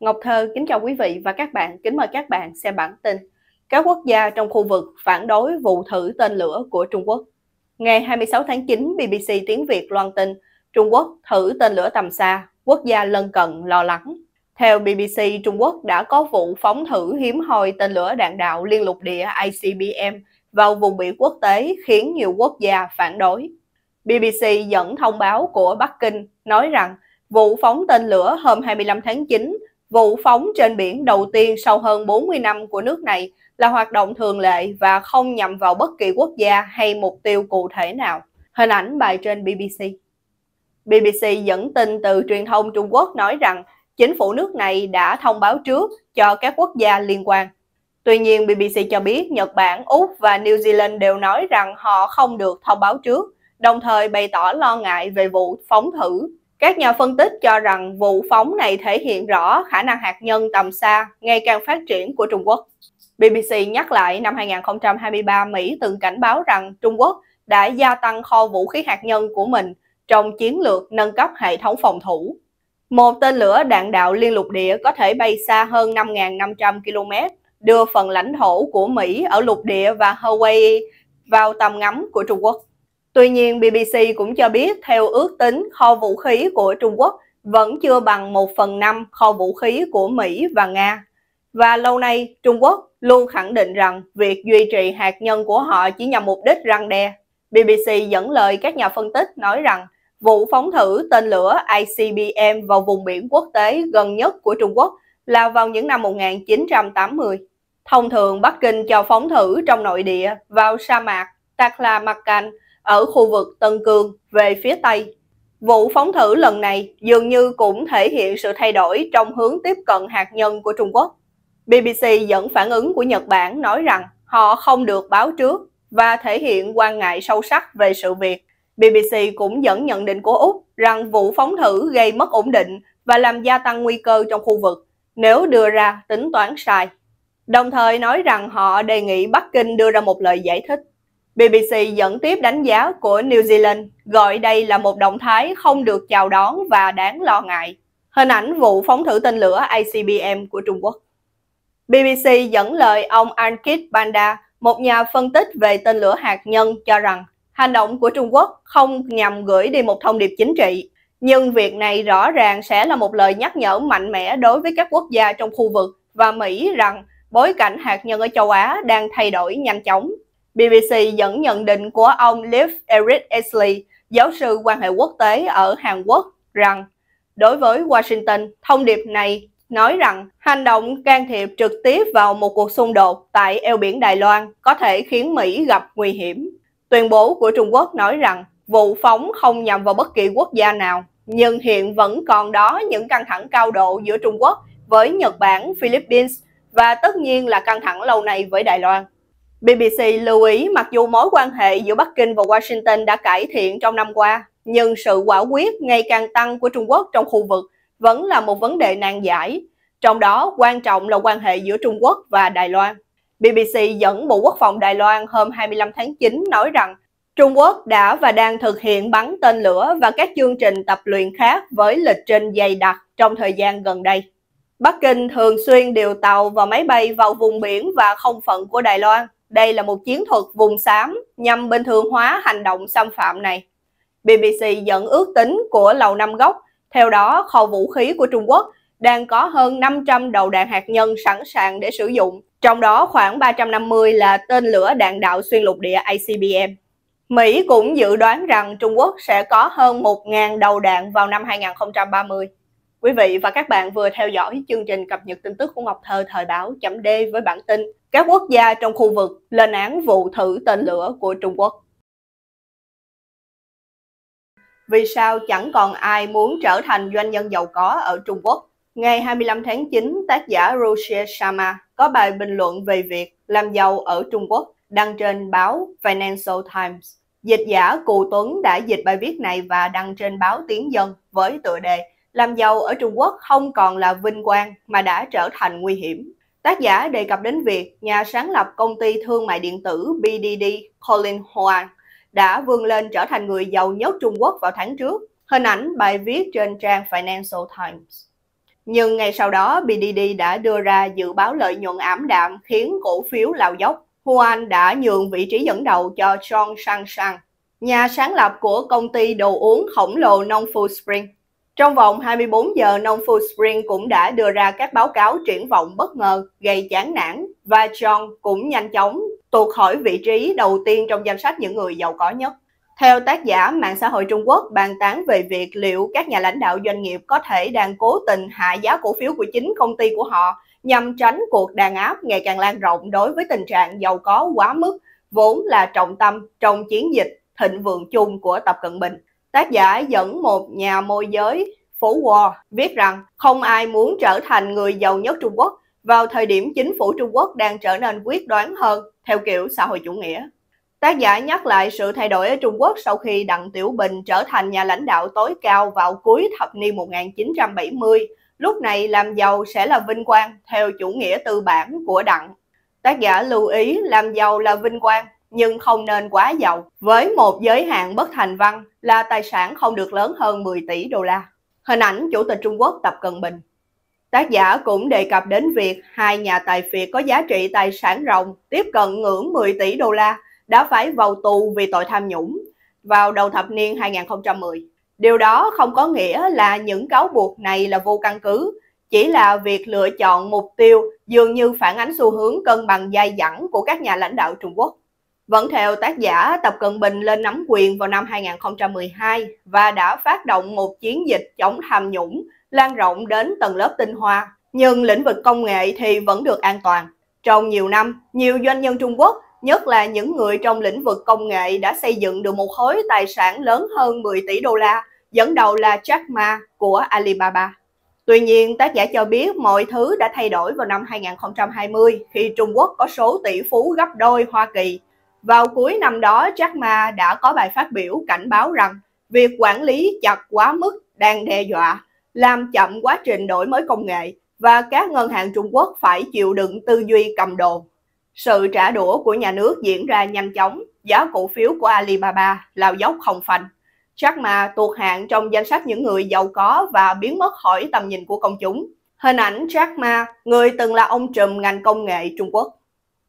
Ngọc Thơ kính chào quý vị và các bạn, kính mời các bạn xem bản tin. Các quốc gia trong khu vực phản đối vụ thử tên lửa của Trung Quốc. Ngày 26 tháng 9, BBC tiếng Việt loan tin Trung Quốc thử tên lửa tầm xa, quốc gia lân cận lo lắng. Theo BBC, Trung Quốc đã có vụ phóng thử hiếm hoi tên lửa đạn đạo liên lục địa ICBM vào vùng biển quốc tế khiến nhiều quốc gia phản đối. BBC dẫn thông báo của Bắc Kinh nói rằng vụ phóng tên lửa hôm 25 tháng 9, vụ phóng trên biển đầu tiên sau hơn 40 năm của nước này là hoạt động thường lệ và không nhằm vào bất kỳ quốc gia hay mục tiêu cụ thể nào. Hình ảnh bài trên BBC. BBC dẫn tin từ truyền thông Trung Quốc nói rằng chính phủ nước này đã thông báo trước cho các quốc gia liên quan. Tuy nhiên, BBC cho biết Nhật Bản, Úc và New Zealand đều nói rằng họ không được thông báo trước, đồng thời bày tỏ lo ngại về vụ phóng thử. Các nhà phân tích cho rằng vụ phóng này thể hiện rõ khả năng hạt nhân tầm xa ngày càng phát triển của Trung Quốc. BBC nhắc lại năm 2023, Mỹ từng cảnh báo rằng Trung Quốc đã gia tăng kho vũ khí hạt nhân của mình trong chiến lược nâng cấp hệ thống phòng thủ. Một tên lửa đạn đạo liên lục địa có thể bay xa hơn 5.500 km, đưa phần lãnh thổ của Mỹ ở lục địa và Hawaii vào tầm ngắm của Trung Quốc. Tuy nhiên, BBC cũng cho biết theo ước tính, kho vũ khí của Trung Quốc vẫn chưa bằng 1/5 kho vũ khí của Mỹ và Nga. Và lâu nay, Trung Quốc luôn khẳng định rằng việc duy trì hạt nhân của họ chỉ nhằm mục đích răn đe. BBC dẫn lời các nhà phân tích nói rằng vụ phóng thử tên lửa ICBM vào vùng biển quốc tế gần nhất của Trung Quốc là vào những năm 1980. Thông thường, Bắc Kinh cho phóng thử trong nội địa vào sa mạc Taklamakan ở khu vực Tân Cương về phía Tây. Vụ phóng thử lần này dường như cũng thể hiện sự thay đổi trong hướng tiếp cận hạt nhân của Trung Quốc. BBC dẫn phản ứng của Nhật Bản nói rằng họ không được báo trước và thể hiện quan ngại sâu sắc về sự việc. BBC cũng dẫn nhận định của Úc rằng vụ phóng thử gây mất ổn định và làm gia tăng nguy cơ trong khu vực nếu đưa ra tính toán sai. Đồng thời nói rằng họ đề nghị Bắc Kinh đưa ra một lời giải thích. BBC dẫn tiếp đánh giá của New Zealand, gọi đây là một động thái không được chào đón và đáng lo ngại. Hình ảnh vụ phóng thử tên lửa ICBM của Trung Quốc. BBC dẫn lời ông Ankit Panda, một nhà phân tích về tên lửa hạt nhân, cho rằng hành động của Trung Quốc không nhằm gửi đi một thông điệp chính trị, nhưng việc này rõ ràng sẽ là một lời nhắc nhở mạnh mẽ đối với các quốc gia trong khu vực và Mỹ rằng bối cảnh hạt nhân ở châu Á đang thay đổi nhanh chóng. BBC dẫn nhận định của ông Lev Eric Esley, giáo sư quan hệ quốc tế ở Hàn Quốc, rằng đối với Washington, thông điệp này nói rằng hành động can thiệp trực tiếp vào một cuộc xung đột tại eo biển Đài Loan có thể khiến Mỹ gặp nguy hiểm. Tuyên bố của Trung Quốc nói rằng vụ phóng không nhằm vào bất kỳ quốc gia nào, nhưng hiện vẫn còn đó những căng thẳng cao độ giữa Trung Quốc với Nhật Bản, Philippines và tất nhiên là căng thẳng lâu nay với Đài Loan. BBC lưu ý mặc dù mối quan hệ giữa Bắc Kinh và Washington đã cải thiện trong năm qua, nhưng sự quả quyết ngày càng tăng của Trung Quốc trong khu vực vẫn là một vấn đề nan giải, trong đó quan trọng là quan hệ giữa Trung Quốc và Đài Loan. BBC dẫn Bộ Quốc phòng Đài Loan hôm 25 tháng 9 nói rằng Trung Quốc đã và đang thực hiện bắn tên lửa và các chương trình tập luyện khác với lịch trình dày đặc trong thời gian gần đây. Bắc Kinh thường xuyên điều tàu và máy bay vào vùng biển và không phận của Đài Loan. Đây là một chiến thuật vùng xám nhằm bình thường hóa hành động xâm phạm này. BBC dẫn ước tính của Lầu Năm Góc, theo đó kho vũ khí của Trung Quốc đang có hơn 500 đầu đạn hạt nhân sẵn sàng để sử dụng, trong đó khoảng 350 là tên lửa đạn đạo xuyên lục địa ICBM. Mỹ cũng dự đoán rằng Trung Quốc sẽ có hơn 1.000 đầu đạn vào năm 2030. Quý vị và các bạn vừa theo dõi chương trình cập nhật tin tức của Ngọc Thơ thời báo.d với bản tin các quốc gia trong khu vực lên án vụ thử tên lửa của Trung Quốc. Vì sao chẳng còn ai muốn trở thành doanh nhân giàu có ở Trung Quốc? Ngày 25 tháng 9, tác giả Rochelle Sharma có bài bình luận về việc làm giàu ở Trung Quốc đăng trên báo Financial Times. Dịch giả Cù Tuấn đã dịch bài viết này và đăng trên báo Tiếng Dân với tựa đề "Làm giàu ở Trung Quốc không còn là vinh quang mà đã trở thành nguy hiểm". Tác giả đề cập đến việc nhà sáng lập công ty thương mại điện tử BDD Colin Huang đã vươn lên trở thành người giàu nhất Trung Quốc vào tháng trước. Hình ảnh bài viết trên trang Financial Times. Nhưng ngay sau đó, BDD đã đưa ra dự báo lợi nhuận ảm đạm khiến cổ phiếu lao dốc. Huang đã nhường vị trí dẫn đầu cho Chong Shang Shang, nhà sáng lập của công ty đồ uống khổng lồ Nongfu Spring. Trong vòng 24 giờ, Nongfu Spring cũng đã đưa ra các báo cáo triển vọng bất ngờ, gây chán nản, và Chong cũng nhanh chóng tuột khỏi vị trí đầu tiên trong danh sách những người giàu có nhất. Theo tác giả, mạng xã hội Trung Quốc bàn tán về việc liệu các nhà lãnh đạo doanh nghiệp có thể đang cố tình hạ giá cổ phiếu của chính công ty của họ nhằm tránh cuộc đàn áp ngày càng lan rộng đối với tình trạng giàu có quá mức, vốn là trọng tâm trong chiến dịch thịnh vượng chung của Tập Cận Bình. Tác giả dẫn một nhà môi giới phố Wall viết rằng không ai muốn trở thành người giàu nhất Trung Quốc vào thời điểm chính phủ Trung Quốc đang trở nên quyết đoán hơn theo kiểu xã hội chủ nghĩa. Tác giả nhắc lại sự thay đổi ở Trung Quốc sau khi Đặng Tiểu Bình trở thành nhà lãnh đạo tối cao vào cuối thập niên 1970. Lúc này làm giàu sẽ là vinh quang theo chủ nghĩa tư bản của Đặng. Tác giả lưu ý làm giàu là vinh quang nhưng không nên quá giàu, với một giới hạn bất thành văn là tài sản không được lớn hơn 10 tỷ đô la. Hình ảnh Chủ tịch Trung Quốc Tập Cận Bình. Tác giả cũng đề cập đến việc hai nhà tài phiệt có giá trị tài sản ròng tiếp cận ngưỡng 10 tỷ đô la đã phải vào tù vì tội tham nhũng vào đầu thập niên 2010. Điều đó không có nghĩa là những cáo buộc này là vô căn cứ, chỉ là việc lựa chọn mục tiêu dường như phản ánh xu hướng cân bằng dai dẳng của các nhà lãnh đạo Trung Quốc. Vẫn theo tác giả, Tập Cận Bình lên nắm quyền vào năm 2012 và đã phát động một chiến dịch chống tham nhũng lan rộng đến tầng lớp tinh hoa, nhưng lĩnh vực công nghệ thì vẫn được an toàn. Trong nhiều năm, nhiều doanh nhân Trung Quốc, nhất là những người trong lĩnh vực công nghệ, đã xây dựng được một khối tài sản lớn hơn 10 tỷ đô la, dẫn đầu là Jack Ma của Alibaba. Tuy nhiên, tác giả cho biết mọi thứ đã thay đổi vào năm 2020 khi Trung Quốc có số tỷ phú gấp đôi Hoa Kỳ. Vào cuối năm đó, Jack Ma đã có bài phát biểu cảnh báo rằng việc quản lý chặt quá mức đang đe dọa, làm chậm quá trình đổi mới công nghệ và các ngân hàng Trung Quốc phải chịu đựng tư duy cầm đồ. Sự trả đũa của nhà nước diễn ra nhanh chóng, giá cổ phiếu của Alibaba lao dốc không phanh. Jack Ma tuột hạng trong danh sách những người giàu có và biến mất khỏi tầm nhìn của công chúng. Hình ảnh Jack Ma, người từng là ông trùm ngành công nghệ Trung Quốc.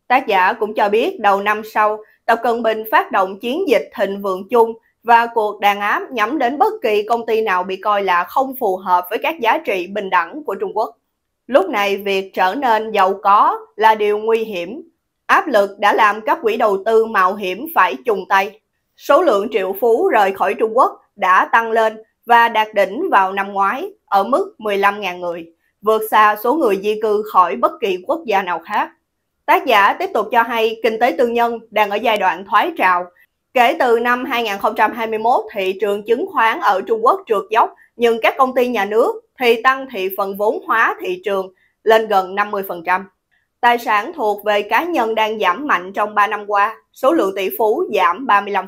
Tác giả cũng cho biết đầu năm sau, Tập Cận Bình phát động chiến dịch thịnh vượng chung và cuộc đàn áp nhắm đến bất kỳ công ty nào bị coi là không phù hợp với các giá trị bình đẳng của Trung Quốc. Lúc này, việc trở nên giàu có là điều nguy hiểm. Áp lực đã làm các quỹ đầu tư mạo hiểm phải chùng tay. Số lượng triệu phú rời khỏi Trung Quốc đã tăng lên và đạt đỉnh vào năm ngoái ở mức 15.000 người, vượt xa số người di cư khỏi bất kỳ quốc gia nào khác. Tác giả tiếp tục cho hay kinh tế tư nhân đang ở giai đoạn thoái trào. Kể từ năm 2021, thị trường chứng khoán ở Trung Quốc trượt dốc, nhưng các công ty nhà nước thì tăng thị phần vốn hóa thị trường lên gần 50%. Tài sản thuộc về cá nhân đang giảm mạnh trong 3 năm qua, số lượng tỷ phú giảm 35%.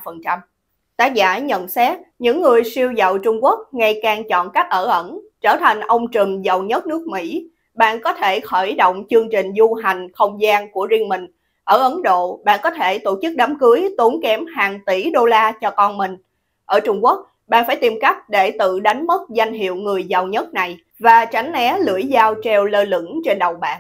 Tác giả nhận xét, những người siêu giàu Trung Quốc ngày càng chọn cách ở ẩn, trở thành ông trùm giàu nhất nước Mỹ. Bạn có thể khởi động chương trình du hành không gian của riêng mình. Ở Ấn Độ, bạn có thể tổ chức đám cưới tốn kém hàng tỷ đô la cho con mình. Ở Trung Quốc, bạn phải tìm cách để tự đánh mất danh hiệu người giàu nhất này và tránh né lưỡi dao treo lơ lửng trên đầu bạn.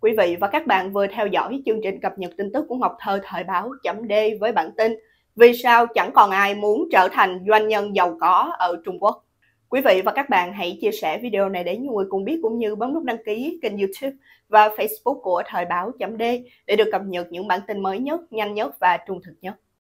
Quý vị và các bạn vừa theo dõi chương trình cập nhật tin tức của Ngọc Thơ thời báo.d với bản tin Vì sao chẳng còn ai muốn trở thành doanh nhân giàu có ở Trung Quốc. Quý vị và các bạn hãy chia sẻ video này để nhiều người cùng biết, cũng như bấm nút đăng ký kênh YouTube và Facebook của thời báo.d để được cập nhật những bản tin mới nhất, nhanh nhất và trung thực nhất.